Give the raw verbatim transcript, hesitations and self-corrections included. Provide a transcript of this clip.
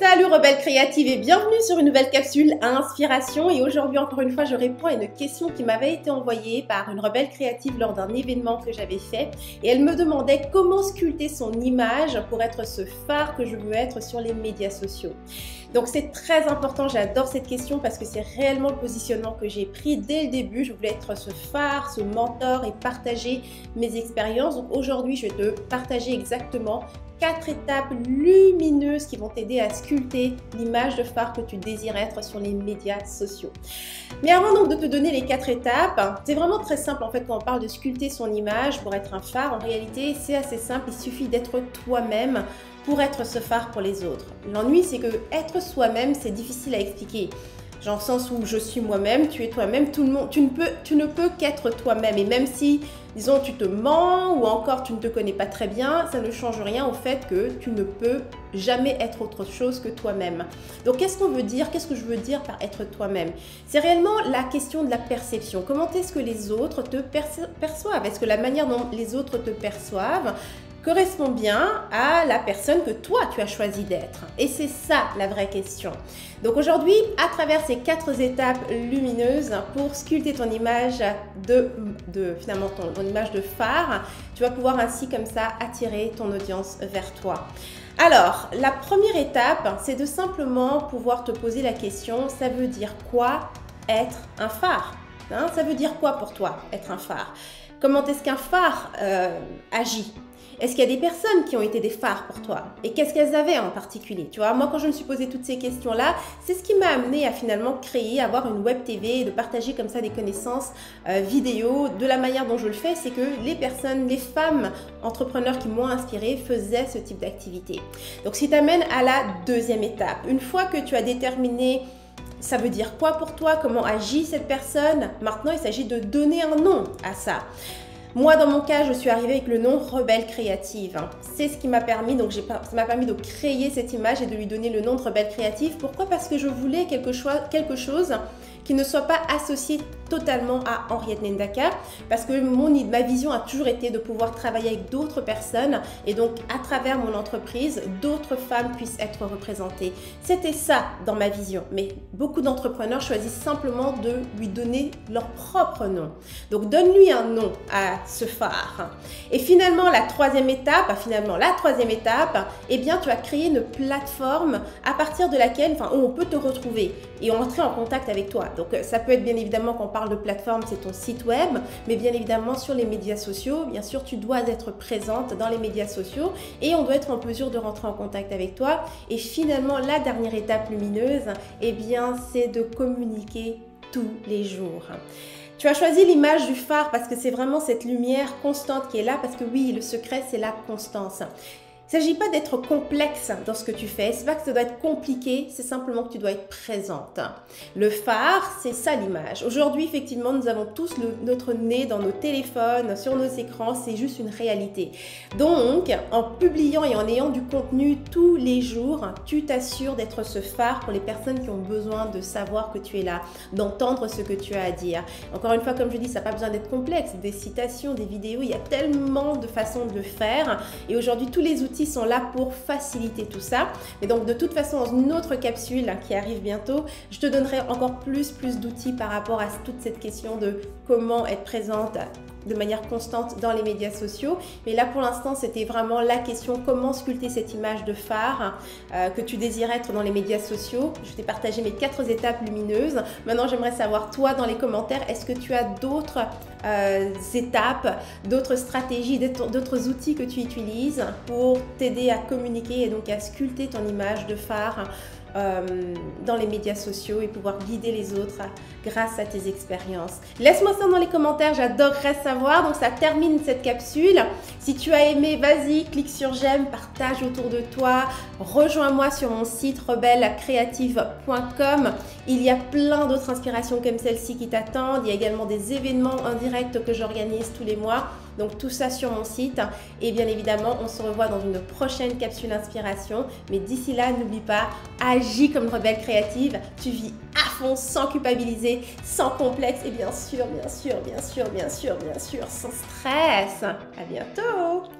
Salut Rebelles Créatives et bienvenue sur une nouvelle capsule à inspiration. Et aujourd'hui encore une fois je réponds à une question qui m'avait été envoyée par une rebelle créative lors d'un événement que j'avais fait, et elle me demandait comment sculpter son image pour être ce phare que je veux être sur les médias sociaux. Donc c'est très important, j'adore cette question parce que c'est réellement le positionnement que j'ai pris dès le début. Je voulais être ce phare, ce mentor et partager mes expériences. Donc aujourd'hui je vais te partager exactement quatre étapes lumineuses qui vont t'aider à sculpter l'image de phare que tu désires être sur les médias sociaux. Mais avant donc de te donner les quatre étapes, c'est vraiment très simple en fait quand on parle de sculpter son image pour être un phare. En réalité, c'est assez simple, il suffit d'être toi-même pour être ce phare pour les autres. L'ennui, c'est que être soi-même, c'est difficile à expliquer. Genre sens où je suis moi-même, tu es toi-même, tout le monde, tu ne peux, tu ne peux qu'être toi-même. Et même si, disons, tu te mens ou encore tu ne te connais pas très bien, ça ne change rien au fait que tu ne peux jamais être autre chose que toi-même. Donc, qu'est-ce qu'on veut dire? Qu'est-ce que je veux dire par être toi-même? C'est réellement la question de la perception. Comment est-ce que les autres te perçoivent? Est-ce que la manière dont les autres te perçoivent correspond bien à la personne que toi tu as choisi d'être? Et c'est ça la vraie question. Donc aujourd'hui, à travers ces quatre étapes lumineuses pour sculpter ton image de, de finalement ton, ton image de phare, tu vas pouvoir ainsi comme ça attirer ton audience vers toi. Alors, la première étape, c'est de simplement pouvoir te poser la question, ça veut dire quoi être un phare? Hein, ça veut dire quoi pour toi être un phare? Comment est-ce qu'un phare euh, agit? Est-ce qu'il y a des personnes qui ont été des phares pour toi? Et qu'est-ce qu'elles avaient en particulier? Tu vois, moi quand je me suis posé toutes ces questions-là, c'est ce qui m'a amené à finalement créer, avoir une web T V et de partager comme ça des connaissances euh, vidéo. De la manière dont je le fais, c'est que les personnes, les femmes entrepreneurs qui m'ont inspirée faisaient ce type d'activité. Donc ça t'amène à la deuxième étape. Une fois que tu as déterminé ça veut dire quoi pour toi, comment agit cette personne, maintenant il s'agit de donner un nom à ça. Moi, dans mon cas, je suis arrivée avec le nom Rebelle Créative. C'est ce qui m'a permis, donc ça m'a permis de créer cette image et de lui donner le nom de Rebelle Créative. Pourquoi? Parce que je voulais quelque chose, quelque chose qui ne soit pas associé totalement à Henriette Ndaka, parce que mon, ma vision a toujours été de pouvoir travailler avec d'autres personnes et donc à travers mon entreprise, d'autres femmes puissent être représentées. C'était ça dans ma vision, mais beaucoup d'entrepreneurs choisissent simplement de lui donner leur propre nom. Donc donne-lui un nom à ce phare. Et finalement la troisième étape, finalement la troisième étape, eh bien tu as créé une plateforme à partir de laquelle, enfin où on peut te retrouver et entrer en contact avec toi. Donc ça peut être bien évidemment quand on parle de plateforme, c'est ton site web, mais bien évidemment sur les médias sociaux, bien sûr tu dois être présente dans les médias sociaux et on doit être en mesure de rentrer en contact avec toi. Et finalement la dernière étape lumineuse, eh bien c'est de communiquer tous les jours. Tu as choisi l'image du phare parce que c'est vraiment cette lumière constante qui est là, parce que oui, le secret c'est la constance. Il ne s'agit pas d'être complexe dans ce que tu fais, c'est pas que ça doit être compliqué, c'est simplement que tu dois être présente. Le phare, c'est ça l'image. Aujourd'hui, effectivement, nous avons tous le, notre nez dans nos téléphones, sur nos écrans, c'est juste une réalité. Donc, en publiant et en ayant du contenu tous les jours, tu t'assures d'être ce phare pour les personnes qui ont besoin de savoir que tu es là, d'entendre ce que tu as à dire. Encore une fois, comme je dis, ça n'a pas besoin d'être complexe, des citations, des vidéos, il y a tellement de façons de le faire et aujourd'hui, tous les outils sont là pour faciliter tout ça. Mais donc de toute façon dans une autre capsule qui arrive bientôt, je te donnerai encore plus plus d'outils par rapport à toute cette question de comment être présente de manière constante dans les médias sociaux. Mais là pour l'instant c'était vraiment la question comment sculpter cette image de phare euh, que tu désires être dans les médias sociaux. Je t'ai partagé mes quatre étapes lumineuses. Maintenant j'aimerais savoir toi dans les commentaires, est-ce que tu as d'autres euh, étapes, d'autres stratégies, d'autres outils que tu utilises pour t'aider à communiquer et donc à sculpter ton image de phare Euh, dans les médias sociaux et pouvoir guider les autres grâce à tes expériences. Laisse-moi ça dans les commentaires, j'adorerais savoir. Donc ça termine cette capsule. Si tu as aimé, vas-y, clique sur j'aime, partage autour de toi, rejoins-moi sur mon site rebelle créative point com. Il y a plein d'autres inspirations comme celle-ci qui t'attendent. Il y a également des événements en direct que j'organise tous les mois. Donc tout ça sur mon site. Et bien évidemment, on se revoit dans une prochaine capsule inspiration. Mais d'ici là, n'oublie pas, agis comme rebelle créative. Tu vis à fond, sans culpabiliser, sans complexe. Et bien sûr, bien sûr, bien sûr, bien sûr, bien sûr, sans stress. À bientôt.